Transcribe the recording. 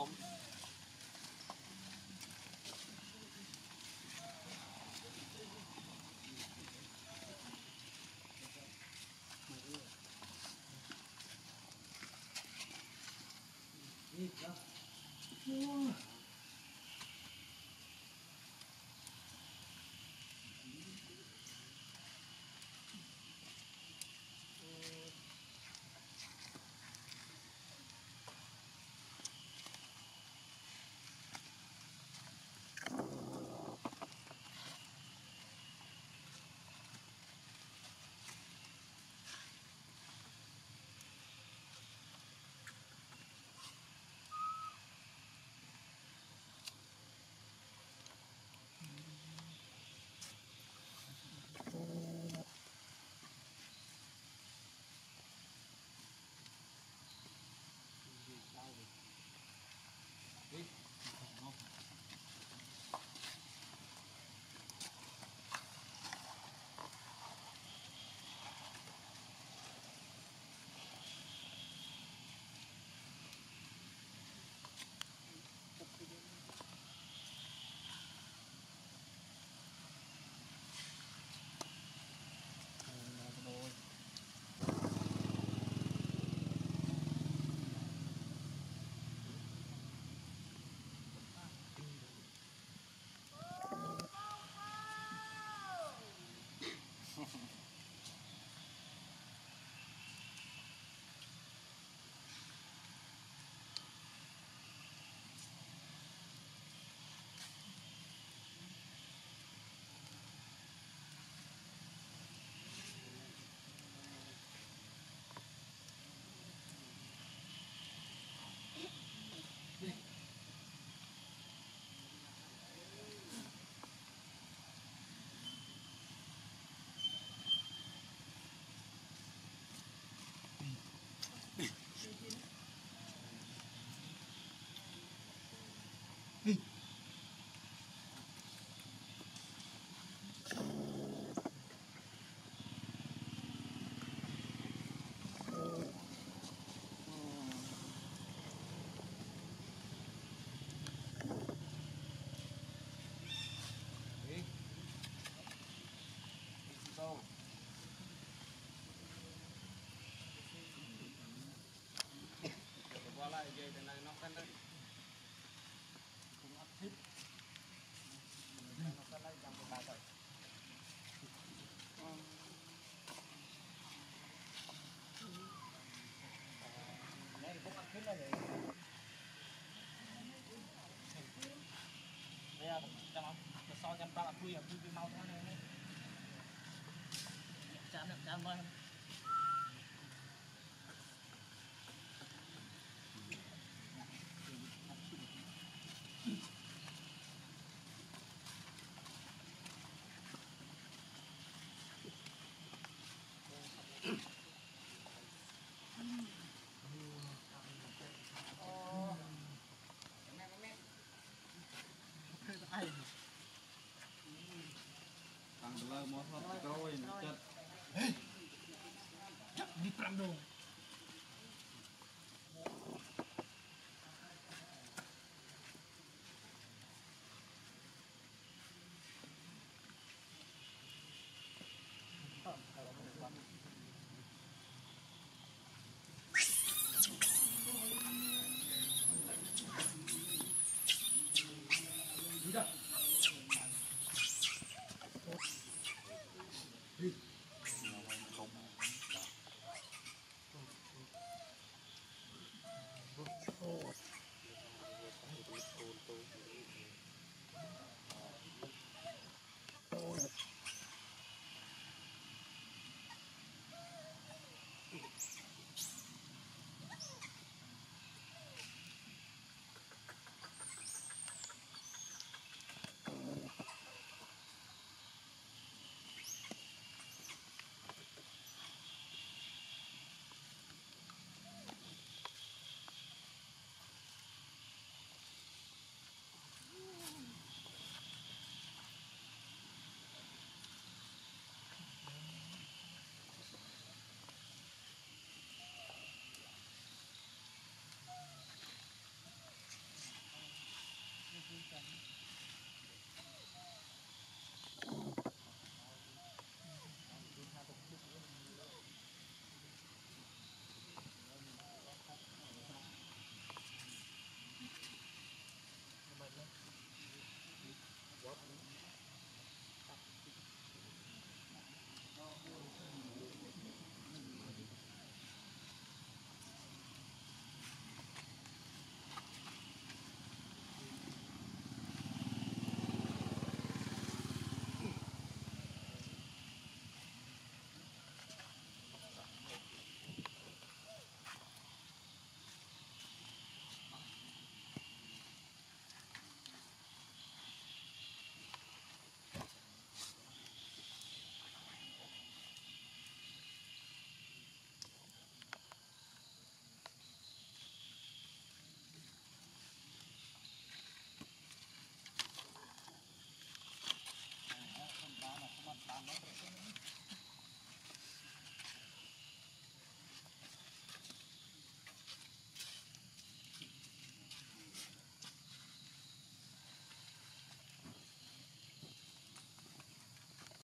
สมนี่นะHãy subscribe cho kênh Ghiền Mì Gõ để không bỏ lỡ những video hấp dẫn.